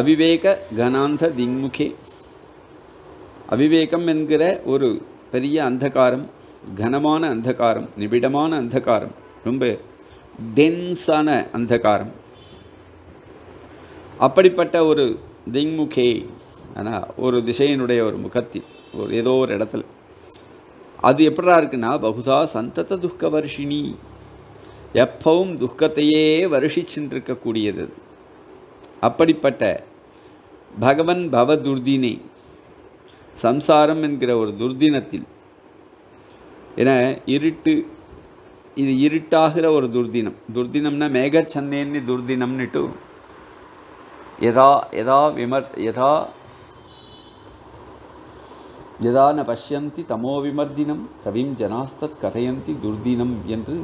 அவிவேககனாந்ததிங் முகே அவிவேகம் என்கிற ஒரு பெரிய அந்தகாரம் கனமான அந்தகாரம் நிபிடமான அந்தகாரம் ரொம்ப டென்ஸான அந்தகாரம் அப்படிப்பட்ட ஒரு திங்முகே ஆனால் ஒரு திசையினுடைய ஒரு முகத்தில் ஒரு ஏதோ ஒரு இடத்துல அது எப்படா இருக்குன்னா பகுதா சந்தத துக்க வருஷினி எப்பவும் துக்கத்தையே வருஷிச்சுருக்கக்கூடியது அது அப்படிப்பட்ட பகவன் பவ துர்தினே சம்சாரம் என்கிற ஒரு துர்தினத்தில் என இருட்டு இது இருட்டாகிற ஒரு துர்தினம் துர்தினம்னா மேகச்சன்னேன்னு துர்தினம்னுட்டு யதா யதா விமர் யதா यदा न पश्यन्ति तमो विमर्दिनं कविं जनास्तत् कथयन्ति दुर्दिनं என்று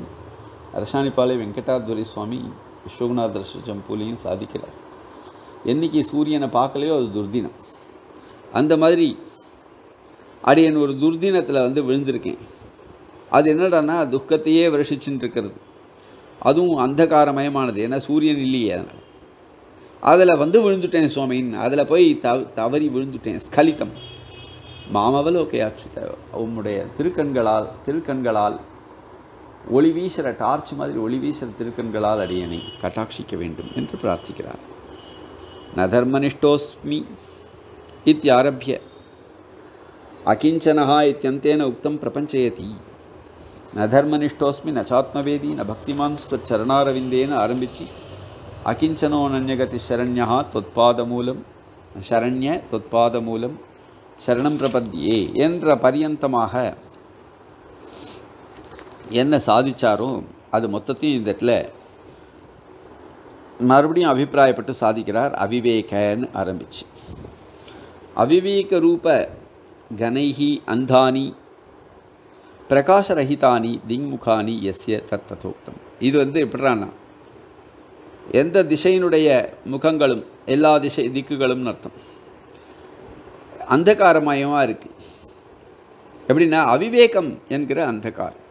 அரசாணிபாலை வெங்கடாதுரை சுவாமி விஸ்வகுணாத தர்ஷ ஜம்பூலியும் சாதிக்கிறார். என்னைக்கு சூரியனை பார்க்கலையோ அது துர்தினம். அந்த மாதிரி அடியன் ஒரு துர்தினத்தில் வந்து விழுந்திருக்கேன். அது என்னடான்னா துக்கத்தையே வருஷிச்சுட்டு இருக்கிறது. அதுவும் அந்தகாரமயமானது, ஏன்னா சூரியன் இல்லையே. அதனால் அதில் வந்து விழுந்துட்டேன் சுவாமின், அதில் போய் தவ தவறி விழுந்துட்டேன். ஸ்கலிதம் மாமவலோகையாச்சு, அவனுடைய திருக்கண்களால் திருக்கண்களால் ஒளி வீசுகிற டார்ச் மாதிரி ஒளி வீசுகிற திருக்கண்களால் அடியனை கட்டாட்சிக்க வேண்டும் என்று பிரார்த்திக்கிறார். ந தர்மனிஷ்டோஸ்மி இத்தியாரபிய அகிஞ்சனஹ இத்யந்தேன உக்தம் பிரபஞ்சயதி. ந தர்மனிஷ்டோஸ்மி ந சாத்மவேதி ந பக்திமான் ஸ்வச்சரணாரவிந்தேன்னு ஆரம்பித்து அகிஞ்சனோ அனன்யகதி சரண்யா தொத்பாதமூலம் சரண்ய தொத்பாதமூலம் சரணம் பிரபத்யே என்ற பரியந்தமாக என்ன சாதித்தாரோ அது மொத்தத்தையும் இந்த இடத்துல மறுபடியும் அபிப்பிராயப்பட்டு சாதிக்கிறார். அவிவேகன்னு ஆரம்பிச்சு அவிவேக ரூப கணைஹி அந்தானி பிரகாசரஹிதானி திங்முகானி எஸ்ய தத்ததோக்தம். இது வந்து எப்படின்னா எந்த திசையினுடைய முகங்களும் எல்லா திசை திக்குகளும் அர்த்தம் அந்தகாரமயமாக இருக்குது. எப்படின்னா அவிவேகம் என்கிற அந்தகாரம்.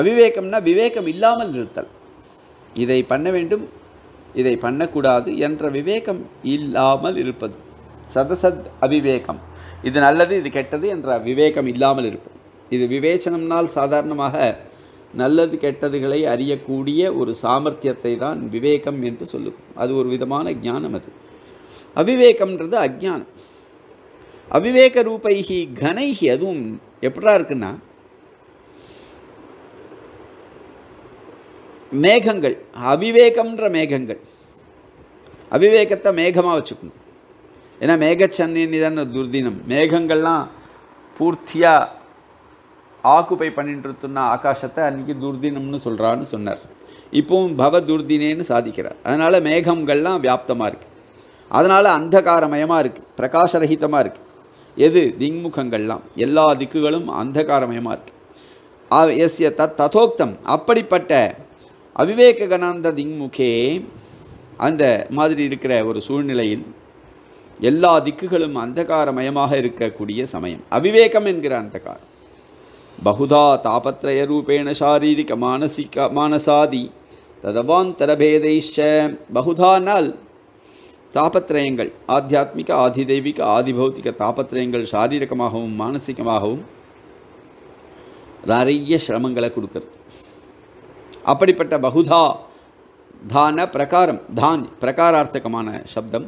அவிவேகம்னா விவேகம் இல்லாமல் இருத்தல், இதை பண்ண வேண்டும் இதை பண்ணக்கூடாது என்ற விவேகம் இல்லாமல் இருப்பது. சதசத் அவிவேகம், இது நல்லது இது கெட்டது என்ற விவேகம் இல்லாமல் இருப்பது. இது விவேச்சனம்னால் சாதாரணமாக நல்லது கெட்டதுகளை அறியக்கூடிய ஒரு சாமர்த்தியத்தை தான் விவேகம் என்று சொல்லுவோம். அது ஒரு விதமான ஞானம். அது அவிவேகம்ன்றது அஜ்ஞானம். அவிவேக ரூபைகி கணைகி, அதுவும் எப்படா இருக்குன்னா மேகங்கள், அவிவேகம்ன்ற மேகங்கள். அவிவேகத்தை மேகமாக வச்சுக்கணும். ஏன்னா மேகச்சன்னின்னு தானே துர்தினம். மேகங்கள்லாம் பூர்த்தியாக ஆக்குப்பை பண்ணிட்டு இருந்துன்னா ஆகாசத்தை அன்றைக்கி துர்தினம்னு சொல்கிறான்னு சொன்னார். இப்போவும் பவ துர்தினேன்னு சாதிக்கிறார். அதனால் மேகங்கள்லாம் வியாப்தமாக இருக்குது, அதனால் அந்தகாரமயமாக இருக்குது, பிரகாசரஹிதமாக இருக்குது. எது திங்முகங்கள்லாம் எல்லா திக்குகளும் அந்தகாரமயமாக இருக்குது. எஸ்ய தத் ததோக்தம், அப்படிப்பட்ட அவிவேக கணாந்த திங்முகே, அந்த மாதிரி இருக்கிற ஒரு சூழ்நிலையில் எல்லா திக்குகளும் அந்தகாரமயமாக இருக்கக்கூடிய சமயம் அவிவேகம் என்கிற அந்தகாரம். பகுதா தாபத்ரய ரூபேண சாரீரிக மானசிக மானசாதி ததவாந்தரபேதைச்ச. பகுதானால் தாபத்ரயங்கள், ஆத்தியாத்மிக ஆதிதெய்வீக ஆதிபௌத்திக தாபத்ரயங்கள் சாரீரிகமாகவும் மானசிகமாகவும் நிறைய சிரமங்களை கொடுக்கறது. அப்படிப்பட்ட பகுதா தான பிரகாரம், தான் பிரகாரார்த்தகமான சப்தம்.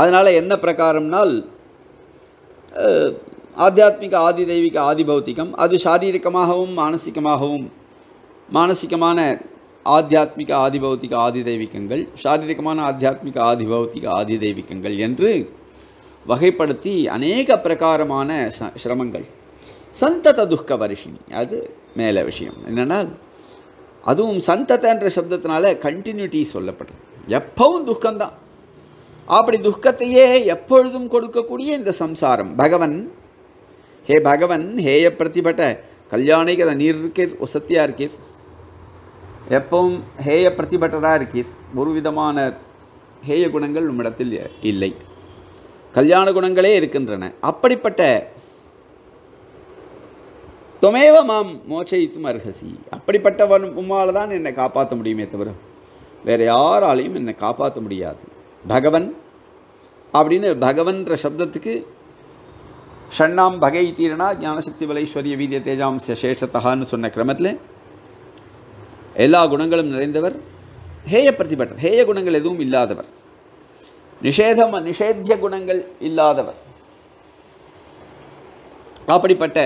அதனால் என்ன பிரகாரம்னால் ஆத்தியாத்மிக ஆதி தெய்வீக ஆதி பௌத்திகம், அது சாரீரிகமாகவும் மானசிகமாகவும், மானசிகமான ஆத்தியாத்மிக ஆதி பௌத்திக ஆதி தெய்வீகங்கள், சாரீரிகமான ஆத்தியாத்மிக ஆதி பௌத்திக ஆதி தெய்வீகங்கள் என்று வகைப்படுத்தி அநேக பிரகாரமான சிரமங்கள். சந்தத துக்க வருஷினி, அது மேலே விஷயம் என்னென்னா அதுவும் சந்ததன்ற சப்தத்தினால கண்டினியூட்டி சொல்லப்படுது. எப்பவும் துக்கம்தான். அப்படி துக்கத்தையே எப்பொழுதும் கொடுக்கக்கூடிய இந்த சம்சாரம் பகவன். ஹே பகவன், ஹேய பிரதிபட்ட கல்யாணிக்கு அதை நீர் இருக்கீர், ஒசத்தியாக இருக்கீர், எப்பவும் ஹேய பிரதிபட்டராக இருக்கீர். ஒரு விதமான ஹேய குணங்கள் நம்மிடத்தில் இல்லை, கல்யாண குணங்களே இருக்கின்றன. அப்படிப்பட்ட தொமேவ மாம் மோச்சயித்தும் அர்ஹசி, அப்படிப்பட்டவன் உம்மால் தான் என்னை காப்பாற்ற முடியுமே தவிர வேறு யாராலையும் என்னை காப்பாற்ற முடியாது. பகவன் அப்படின்னு பகவன்ற சப்தத்துக்கு ஷண்ணாம் பகை தீரனா ஞானசக்தி வலைஸ்வரிய வீரிய தேஜாம் சேஷத்தகான்னு சொன்ன கிரமத்தில் எல்லா குணங்களும் நிறைந்தவர், ஹேய பிரதிபட்டர், ஹேய குணங்கள் எதுவும் இல்லாதவர், நிஷேதம் நிஷேத்திய குணங்கள் இல்லாதவர். அப்படிப்பட்ட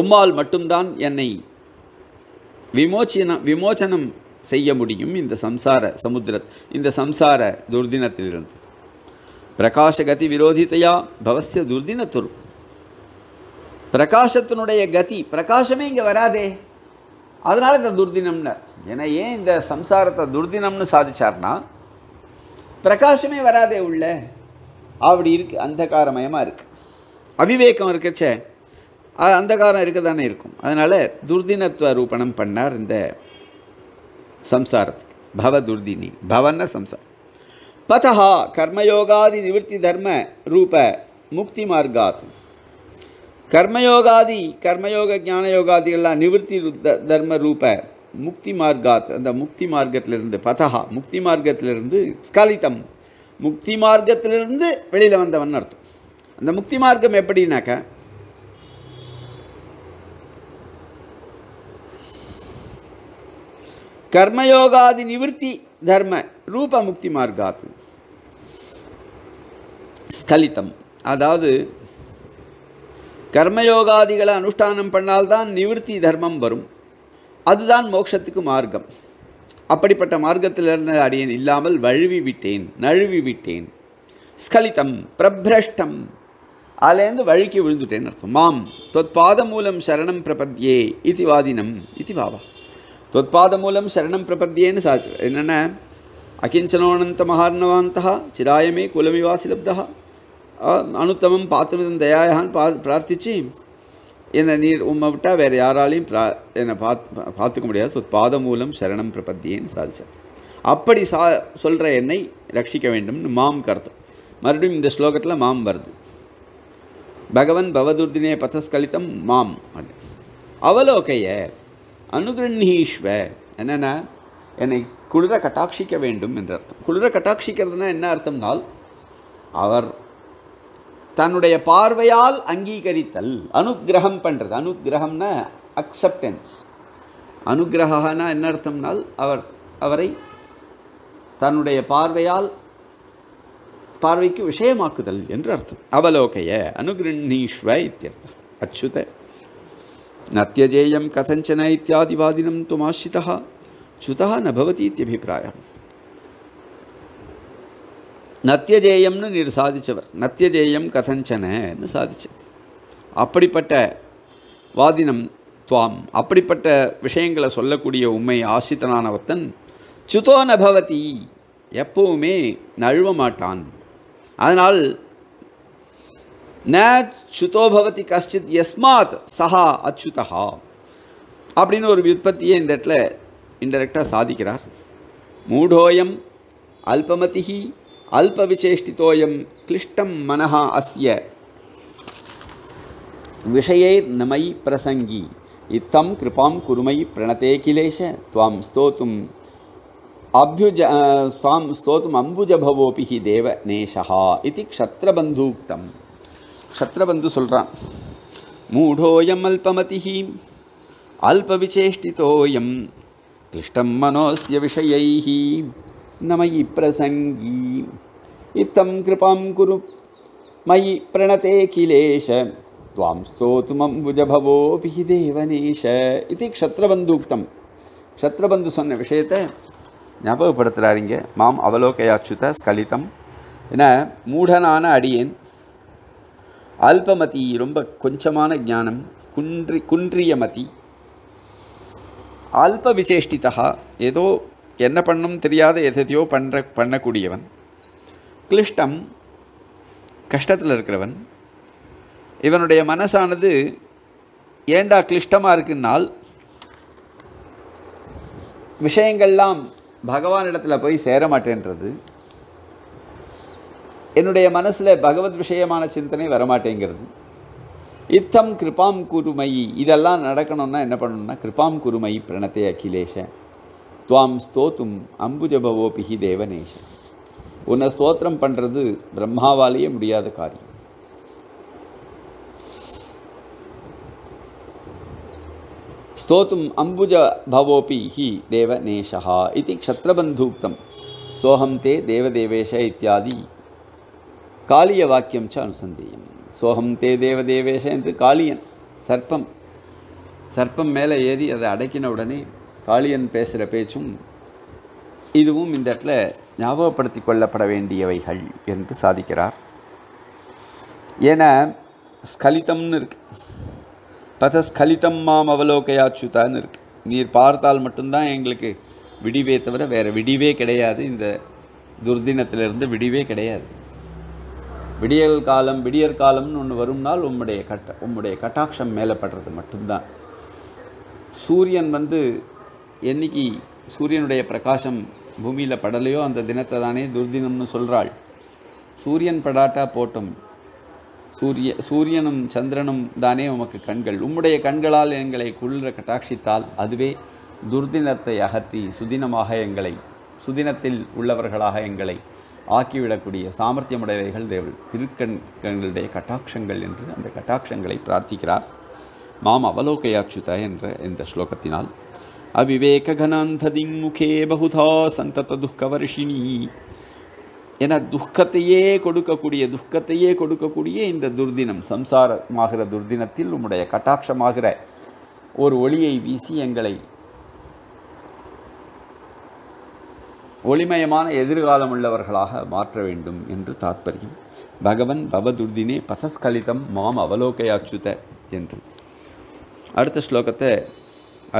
உம்மால் மட்டும்தான் என்னை விமோச்சனம் விமோச்சனம் செய்ய முடியும் இந்த சம்சார சமுத்திர இந்த சம்சார துர்தினத்திலிருந்து. பிரகாஷகதி விரோதித்தையா பவசிய துர்தினத்துரு, பிரகாசத்தினுடைய கதி, பிரகாசமே இங்கே வராதே, அதனால் இந்த துர்தினம்னார். ஏன்னா ஏன் இந்த சம்சாரத்தை துர்தினம்னு சாதிச்சார்னா பிரகாசமே வராதே உள்ள, அப்படி இருக்குது, அந்தகாரமயமாக இருக்குது. அவிவேகம் இருக்கச்சே அந்தகாரம் இருக்க தானே இருக்கும். அதனால் துர்தினத்துவ ரூபணம் பண்ணார் இந்த சம்சாரத்துக்கு. பவ துர்தினி பவன்ன சம்சாரம். பதஹா கர்மயோகாதி நிவர்த்தி தர்ம ரூப முக்தி மார்காத். கர்மயோகாதி கர்மயோக ஞானயோகாதிகள்லாம் நிவர்த்தி தர்ம ரூப முக்தி மார்காத், அந்த முக்தி மார்க்கத்திலிருந்து பதஹா முக்தி மார்க்கத்திலிருந்து ஸ்கலிதம் முக்தி மார்க்கத்திலிருந்து வெளியில் வந்தவன் அர்த்தம். அந்த முக்தி மார்க்கம் எப்படின்னாக்க कर्मयोगादि निवृत्ति धर्म रूप मुक्ति मार्गात् स्थलितम अदावदु कर्मयोगादिगळ अनुष्ठानं पण्णाल्दान निवृत्ति धर्मम वरुम अदुदान मोक्षत्तुक्कु मार्गम अप्पडिप्पट्ट मार्गत्तिल इरुंद अडियेन इल्लामल वळुवी विट्टेन नळुवी विट्टेन स्खलितम प्रभ्रष्टम आलेंदु वळुक्कि विळुंदुट्टेन अर्थम माम त्वत्पादमूलं शरणं प्रपद्ये इति वादिनं इति भावः त्वत्पादमूलं शरणं प्रपद्येन साच एन्ना अकिञ्चनानन्त महार्णवान्तः चिरायमे कुलमिवासिलब्धः अनुत्तमं पात्रमिदं दयायान् प्रार्थिच्चि एन्न नीर उम्म विट्टा वेर यारालैयुम एन्न पार्त्तुक्क मुडियादु त्वत्पादमूलं शरणं प्रपद्येन साच अप्पडि सोल्र एन्नै रक्षिक्क वेंडुम्नु माम कर्तुम मरुबडियुम इंद श्लोकत्तुल माम वरुदु भगवन् भवदुर्दिने पथस्कलितं माम अवलोकय अनुग्रहीष्व एन कुलिर कटाक्षिक वेंडुम अर्थम कुलिर कटाक्षिक्किरदुना एन्न अर्थमना अवर तन्नुडैय पार्वैयाल अंगीकरित्तल अनुग्रहम पण्रदु अनुग्रहमना अक्सेप्टेंस अनुग्रहहना एन्न अर्थमना अवर अवरै तन्नुडैय पार्वैयाल पार्वैक्कु विषयमाक्कुदल एन्न अर्थम अवलोकय अनुग्रहीष्व इत्यर्थ अच्युत नत्यजेयं कथंचन इत्यादिवादिनं त्वमाश्रितः च्युतः न भवति इत्यभिप्रायः नत्यजेयं नीर साधिच्चवर नत्यजेयं कथंचन नु साधिच्च अप्पडिपट्ट वादिनं त्वाम् अप्पडिपट्ट विषयंगळ सोल्लकूडिय उम्मै आश्रितनानवत्तन च्युतो न भवति एप्पोवुमे नळुव माट्टान अदनाल न च्युतो भवति कश्चित् यस्मात् सः अच्युतः அப்படின ஒரு வியுற்பத்தியை இந்த இடத்துல இன்டைரக்ட்டா சாதிக்கிறார். மூடோயம் அல்பமதிஹி அல்பவிசேஷ்டிதோயம் கிளிஷ்டம் மனஹ அஸ்ய விஷயைர் நமை பிரசங்கி இத்தம் கிருபாம் குருமை பிரணதே கிலேஷ த்வாம் ஸ்தோதும் அப்யுஜ த்வாம் ஸ்தோதும் அம்புஜபவோபிஹி தேவ நேஷஹ இதி க்ஷத்ரபந்தூக்தம். क्षत्रबंधु सोल्रान मूढ़ोयम् अल्पमतिः अल्पविचेष्टितोऽयम् क्लिष्टं मनोस्य विषयैः न मयि प्रसंगी इत्थं कृपां कुरु मयि प्रणते किलेश त्वां स्तोतुमम्बुजभवोऽपि देवनेश इति क्षत्रबन्धुक्तं. क्षत्रबन्धु சொன்ன விஷயத்தை ஞாபகப்படுத்துறாருங்க. மாம் அவலோகயாச்சுத ஸ்கலிதம் என மூடனான அடியேன் அல்பமதி ரொம்ப கொஞ்சமான ஞானம் குன்றி குன்றியமதி அல்ப விசேஷ்டிதா ஏதோ என்ன பண்ணணும் தெரியாத எதையோ பண்ணுற பண்ணக்கூடியவன் கிளிஷ்டம் கஷ்டத்தில் இருக்கிறவன். இவனுடைய மனசானது ஏண்டா கிளிஷ்டமாக இருக்குன்னால் விஷயங்கள்லாம் பகவானிடத்தில் போய் சேரமாட்டேன்றது, என்னுடைய மனசில் பகவத் விஷயமான சிந்தனை வரமாட்டேங்கிறது. இத்தம் கிருபாம் குருமயி இதெல்லாம் நடக்கணும்னா என்ன பண்ணணும்னா கிருபாம் குருமயி பிரணத்தை அகிலேஷ துவாம் ஸ்தோத்தும் அம்புஜபவோபிஹி தேவநேஷ உன்னை ஸ்தோத்திரம் பண்ணுறது பிரம்மாவாலேயே முடியாத காரியம். ஸ்தோத்தும் அம்புஜபவோபிஹி தேவநேஷா இது க்ஷத்ரபந்தூக்தம். சோஹம் தே தேவதேவேஷ இத்தியாதி காளிய வாக்கியம் ச அனுசந்தேயம். சோகம் தே தேவதேவேஷ என்று காளியன் சர்ப்பம் சர்ப்பம் மேலே ஏறி அதை அடக்கின உடனே காளியன் பேசுகிற பேச்சும் இதுவும் இந்த இடத்துல ஞாபகப்படுத்தி கொள்ளப்பட வேண்டியவைகள் என்று சாதிக்கிறார். ஏன்னா ஸ்கலிதம்னு இருக்கு, பத ஸ்கலிதம் மாம் அவலோகையாச்சுதான்னு இருக்கு. நீர் பார்த்தால் மட்டும்தான் எங்களுக்கு விடிவே தவிர வேறு விடிவே கிடையாது, இந்த துர்தினத்திலிருந்து விடிவே கிடையாது. விடியல் காலம் விடியற் காலம்னு ஒன்று வரும்னால் உம்முடைய கட்ட உம்முடைய கட்டாட்சம் மேலே படுறது மட்டும்தான். சூரியன் வந்து என்னைக்கு சூரியனுடைய பிரகாசம் பூமியில் படலையோ அந்த தினத்தை தானே துர்தினம்னு சொல்கிறாள். சூரியன் படாட்டா போட்டும், சூரிய சூரியனும் சந்திரனும் தானே உமக்கு கண்கள், உம்முடைய கண்களால் எங்களை குளிர கட்டாட்சித்தால் அதுவே துர்தினத்தை அகற்றி சுதினமாக எங்களை சுதினத்தில் உள்ளவர்களாக எங்களை ஆக்கிவிடக்கூடிய சாமர்த்தியமுடையவைகள் தேவள் திருக்கண்களுடைய கட்டாட்சங்கள் என்று அந்த கட்டாட்சங்களை பிரார்த்திக்கிறார் மாம் அவலோகயாச்சுத என்ற இந்த ஸ்லோகத்தினால். அவிவேககனாந்ததிங்முகே பகுதா சந்தத துக்கவர்ஷினி என துக்கத்தையே கொடுக்கக்கூடிய துக்கத்தையே கொடுக்கக்கூடிய இந்த துர்தினம் சம்சாரமாகிற துர்தினத்தில் உம்முடைய கட்டாட்சமாகிற ஒரு ஒளியை வீசி எங்களை ஒளிமயமான எதிர்காலம் உள்ளவர்களாக மாற்ற வேண்டும் என்று தாற்பயம். பகவன் பவதுர்தினே பசஸ்கலிதம் மாம் அவலோகயாச்சுத என்று அடுத்த ஸ்லோகத்தை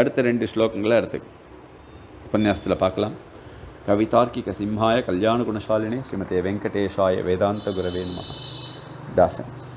அடுத்த ரெண்டு ஸ்லோகங்களை அடுத்த உபன்யாசத்தில் பார்க்கலாம். கவிதார்க்கிக சிம்ஹாய கல்யாண குணசாலினே ஸ்ரீமதே வெங்கடேஷாய வேதாந்த குரவே நமஹ. தாசன்.